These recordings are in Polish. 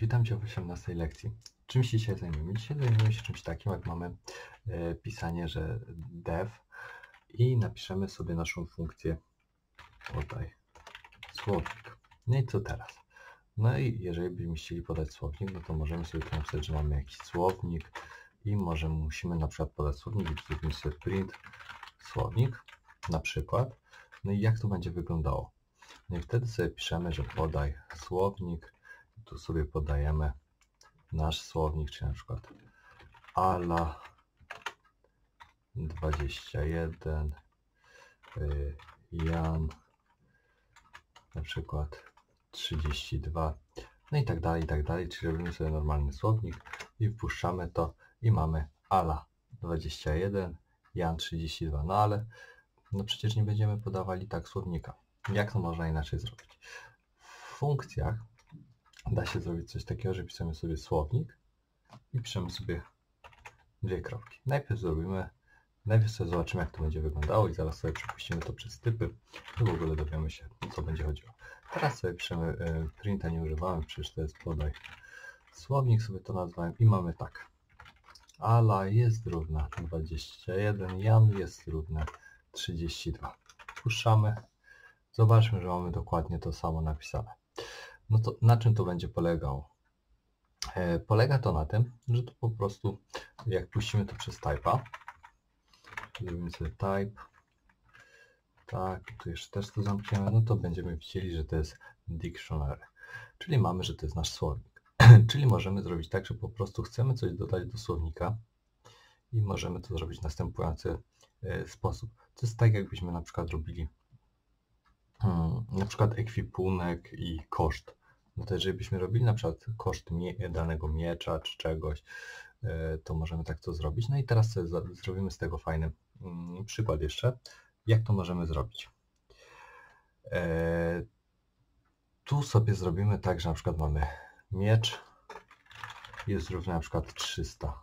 Witam Cię w 18 lekcji. Czym się dzisiaj zajmiemy? Dzisiaj zajmiemy się czymś takim, jak mamy pisanie, że dev i napiszemy sobie naszą funkcję tutaj, słownik. No i co teraz? No i jeżeli byśmy chcieli podać słownik, no to możemy sobie tu napisać, że mamy jakiś słownik i może musimy na przykład podać słownik i zrobimy sobie print słownik na przykład. No i jak to będzie wyglądało? No i wtedy sobie piszemy, że podaj słownik. Tu sobie podajemy nasz słownik, czyli na przykład ala 21 Jan na przykład 32, no i tak dalej, czyli robimy sobie normalny słownik i wpuszczamy to i mamy ala 21 Jan 32, no ale no przecież nie będziemy podawali tak słownika. Jak to można inaczej zrobić? W funkcjach da się zrobić coś takiego, że piszemy sobie słownik i piszemy sobie dwie kropki. Najpierw sobie zobaczymy, jak to będzie wyglądało i zaraz sobie przepuścimy to przez typy i w ogóle dowiemy się, o co będzie chodziło. Teraz sobie piszemy, printa nie używałem, przecież to jest podaj słownik, sobie to nazwałem i mamy tak. Ala jest równa 21, Jan jest równa 32. Puszczamy. Zobaczmy, że mamy dokładnie to samo napisane. No to na czym to będzie polegało? Polega to na tym, że to po prostu jak puścimy to przez type'a, zrobimy sobie type, tak, tu jeszcze też to zamkniemy, no to będziemy widzieli, że to jest dictionary, czyli mamy, że to jest nasz słownik. Czyli możemy zrobić tak, że po prostu chcemy coś dodać do słownika i możemy to zrobić w następujący sposób. To jest tak, jakbyśmy na przykład robili na przykład ekwipunek i koszt. No to jeżeli byśmy robili na przykład koszt danego miecza czy czegoś, to możemy tak to zrobić. No i teraz sobie zrobimy z tego fajny przykład jeszcze, jak to możemy zrobić. Tu sobie zrobimy tak, że na przykład mamy miecz, jest równy na przykład 300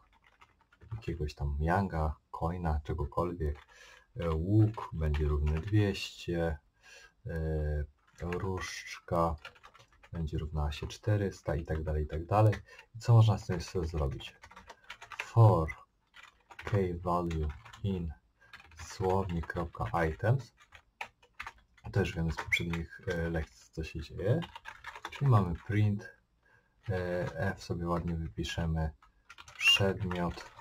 jakiegoś tam yanga, coina, czegokolwiek. Łuk będzie równy 200. Różdżka będzie równała się 400 i tak dalej, i tak dalej. I co można z tym sobie zrobić? For k value in słownik.items. To już wiemy z poprzednich lekcji, co się dzieje. Czyli mamy print, f sobie ładnie wypiszemy, przedmiot,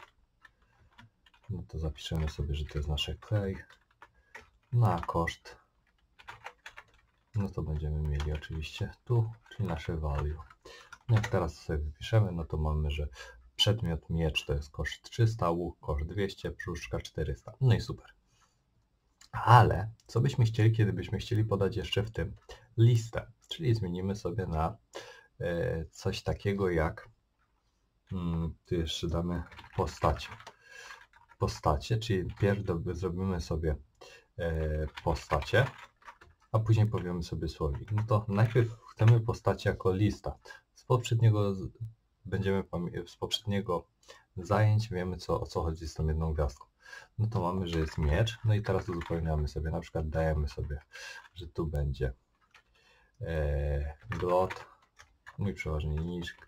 no to zapiszemy sobie, że to jest nasze klej, na koszt. No to będziemy mieli oczywiście tu, czyli nasze value. Jak teraz sobie wypiszemy, no to mamy, że przedmiot miecz to jest koszt 300, łuk koszt 200, brzuszka 400. No i super. Ale co byśmy chcieli, kiedy byśmy chcieli podać jeszcze w tym listę? Czyli zmienimy sobie na coś takiego jak, tu jeszcze damy postacie. Postacie, czyli pierw zrobimy sobie postacie. A później powiemy sobie słownik. No to najpierw chcemy postaci jako lista. Z poprzedniego zajęć wiemy, o co chodzi z tą jedną gwiazdką. No to mamy, że jest miecz. No i teraz uzupełniamy sobie. Na przykład dajemy sobie, że tu będzie glot, mój przeważnie niszk,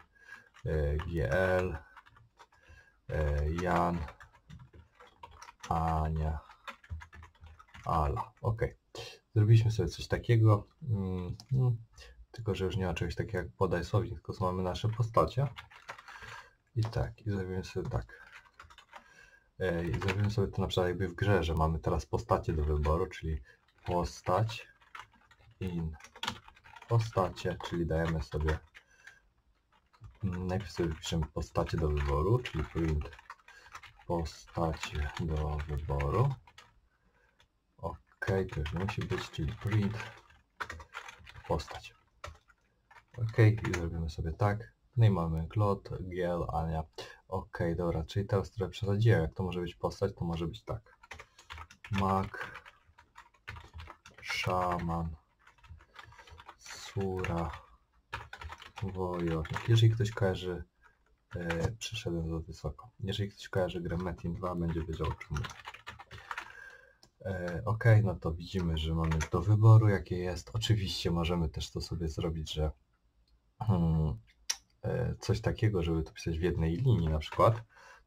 GL, Jan, Ania, Ala. Ok. Zrobiliśmy sobie coś takiego, tylko że już nie ma czegoś takiego jak podaj słownik, tylko mamy nasze postacie. I tak, i zrobimy sobie tak. I zrobimy sobie to na przykład jakby w grze, że mamy teraz postacie do wyboru, czyli postać in postacie, czyli dajemy sobie, najpierw sobie piszemy postacie do wyboru, czyli print postacie do wyboru. OK, to już musi być, czyli print postać. OK, i zrobimy sobie tak. No i mamy Glot, Giel, Ania. OK, dobra, czyli teraz trochę przesadziłem. Jak to może być postać, to może być tak. Mac, szaman, sura, wojownik. Jeżeli ktoś kojarzy, przyszedłem za wysoko. Jeżeli ktoś kojarzy grę Metin 2, będzie wiedział, o czym mówię. OK, no to widzimy, że mamy do wyboru, jakie jest. Oczywiście możemy też to sobie zrobić, że coś takiego, żeby to pisać w jednej linii na przykład.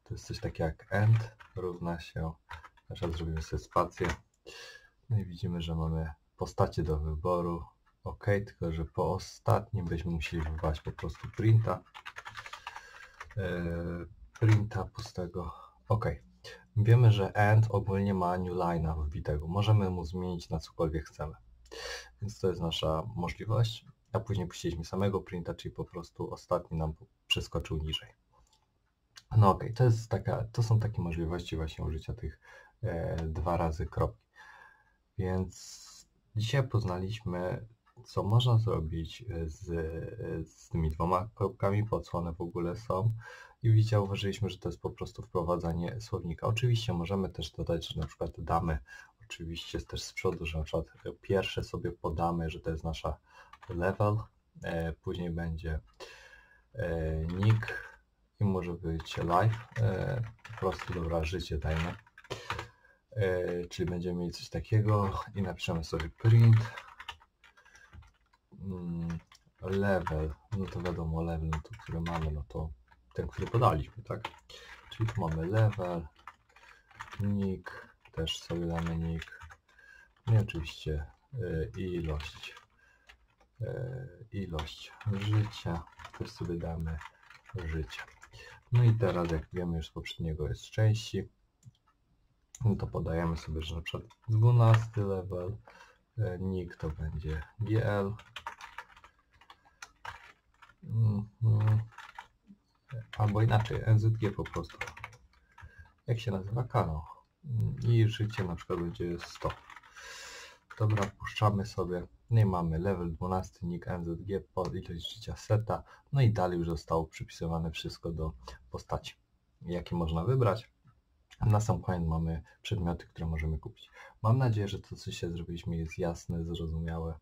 To jest coś takiego jak end równa się, teraz zrobimy sobie spację. No i widzimy, że mamy postacie do wyboru. OK, tylko że po ostatnim byśmy musieli wybrać po prostu printa. Printa pustego. OK. Wiemy, że end ogólnie ma new line'a wbitego. Możemy mu zmienić na cokolwiek chcemy. Więc to jest nasza możliwość. A później puściliśmy samego printa, czyli po prostu ostatni nam przeskoczył niżej. No OK, to są takie możliwości właśnie użycia tych dwa razy kropki. Więc dzisiaj poznaliśmy, co można zrobić z tymi dwoma kropkami, po co one w ogóle są. I widział, uważaliśmy, że to jest po prostu wprowadzanie słownika. Oczywiście możemy też dodać, że na przykład damy, oczywiście też z przodu, że na przykład pierwsze sobie podamy, że to jest nasza level, później będzie nick i może być live, po prostu dobra, życie dajmy. Czyli będziemy mieli coś takiego i napiszemy sobie print level, no to wiadomo level, no to, który mamy, no to ten, który podaliśmy, tak? Czyli tu mamy level, nick, też sobie damy nick, no i oczywiście ilość życia, też sobie damy życie. No i teraz, jak wiemy już z poprzedniego jest części, no to podajemy sobie, że na przykład 12 level, nick to będzie GL, albo inaczej, NZG po prostu, jak się nazywa kanał, i życie na przykład będzie 100. Dobra, puszczamy sobie, no i mamy level 12, nick NZG, pod ilość życia seta, no i dalej już zostało przypisywane wszystko do postaci, jakie można wybrać. Na sam koniec mamy przedmioty, które możemy kupić. Mam nadzieję, że to, co się zrobiliśmy, jest jasne, zrozumiałe.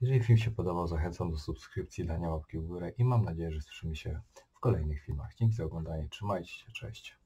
Jeżeli film się podobał, zachęcam do subskrypcji, dania łapki w górę i mam nadzieję, że słyszymy się w kolejnych filmach. Dzięki za oglądanie, trzymajcie się, cześć.